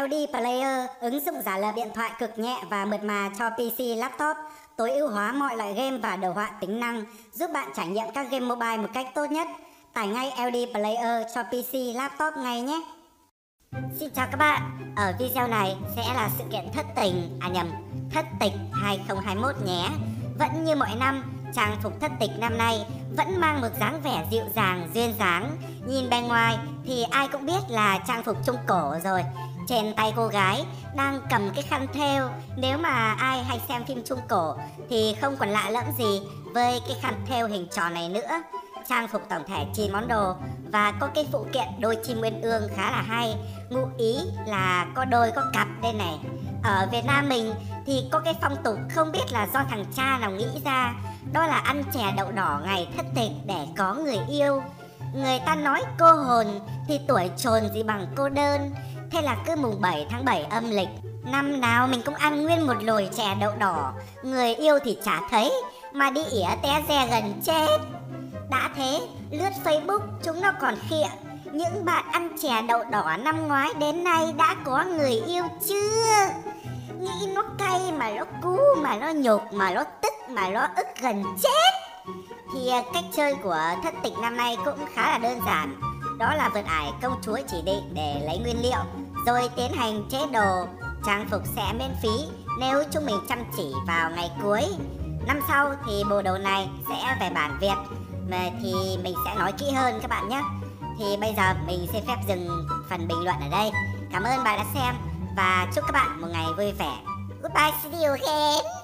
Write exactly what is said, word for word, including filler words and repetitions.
lờ đê Player, ứng dụng giả lập điện thoại cực nhẹ và mượt mà cho pê xê, laptop, tối ưu hóa mọi loại game và đồ họa tính năng, giúp bạn trải nghiệm các game mobile một cách tốt nhất. Tải ngay lờ đê Player cho pê xê, laptop ngay nhé! Xin chào các bạn, ở video này sẽ là sự kiện thất tình, à nhầm, thất tịch hai không hai mốt nhé. Vẫn như mọi năm, trang phục thất tịch năm nay vẫn mang một dáng vẻ dịu dàng, duyên dáng. Nhìn bên ngoài thì ai cũng biết là trang phục Trung Cổ rồi. Trên tay cô gái đang cầm cái khăn thêu. Nếu mà ai hay xem phim Trung Cổ thì không còn lạ lẫm gì với cái khăn thêu hình tròn này nữa. Trang phục tổng thể chín món đồ và có cái phụ kiện đôi chim nguyên ương khá là hay. Ngụ ý là có đôi có cặp đây này. Ở Việt Nam mình thì có cái phong tục không biết là do thằng cha nào nghĩ ra, đó là ăn chè đậu đỏ ngày thất tịch để có người yêu. Người ta nói cô hồn thì tuổi trồn gì bằng cô đơn. Thế là cứ mùng bảy tháng bảy âm lịch, năm nào mình cũng ăn nguyên một lồi chè đậu đỏ. Người yêu thì chả thấy, mà đi ỉa té re gần chết. Đã thế, lướt Facebook chúng nó còn khịa: những bạn ăn chè đậu đỏ năm ngoái đến nay đã có người yêu chưa? Nghĩ nó cay mà nó cú, mà nó nhục, mà nó tức, mà nó ức gần chết. Thì cách chơi của thất tịch năm nay cũng khá là đơn giản. Đó là vượt ải công chúa chỉ định để lấy nguyên liệu, rồi tiến hành chế đồ. Trang phục sẽ miễn phí nếu chúng mình chăm chỉ vào ngày cuối. Năm sau thì bộ đồ này sẽ về bản Việt, mà thì mình sẽ nói kỹ hơn các bạn nhé. Thì bây giờ mình xin phép dừng phần bình luận ở đây. Cảm ơn bạn đã xem và chúc các bạn một ngày vui vẻ. Goodbye, see you again.